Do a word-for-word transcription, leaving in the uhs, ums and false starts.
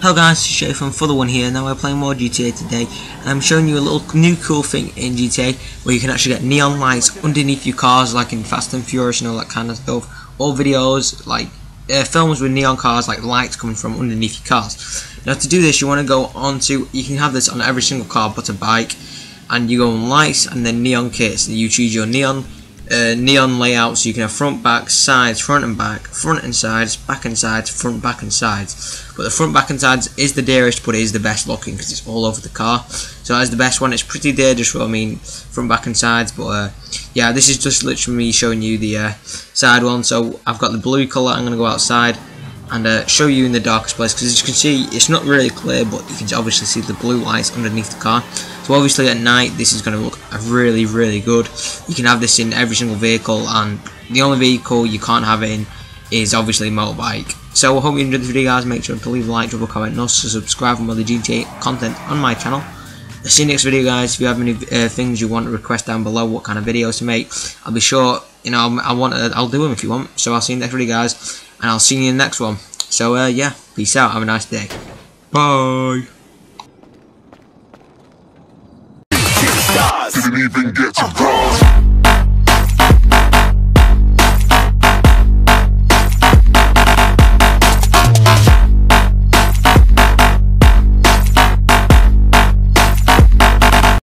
Hello guys, it's Shae from Follow One here. Now we're playing more G T A today, and I'm showing you a little new cool thing in G T A where you can actually get neon lights underneath your cars, like in Fast and Furious and all that kind of stuff, or videos like uh, films with neon cars, like lights coming from underneath your cars. Now to do this, you want to go on to, you can have this on every single car but a bike, and you go on lights and then neon kits. You choose your neon uh, neon layout, so you can have front, back, sides, front and back, front and sides, back and sides, front, back and sides. But the front, back and sides is the dearest, but it is the best looking because it's all over the car. So that is the best one. It's pretty dear, just what I mean, front, back and sides. But uh, yeah, this is just literally me showing you the uh, side one. So I've got the blue colour. I'm going to go outside and uh, show you in the darkest place, because as you can see, it's not really clear, but you can obviously see the blue lights underneath the car. So obviously at night this is going to look really really good. You can have this in every single vehicle, and the only vehicle you can't have it in is obviously a motorbike. So I hope you enjoyed this video guys. Make sure to leave a like, drop a comment, and also subscribe for more the G T A content on my channel. I'll see you next video guys. If you have any uh, things you want to request down below, what kind of videos to make, I'll be sure, you know, I want to, I'll do them if you want. So I'll see you next video guys, and I'll see you in the next one. So uh, yeah, peace out, have a nice day, bye. Didn't even get to cross.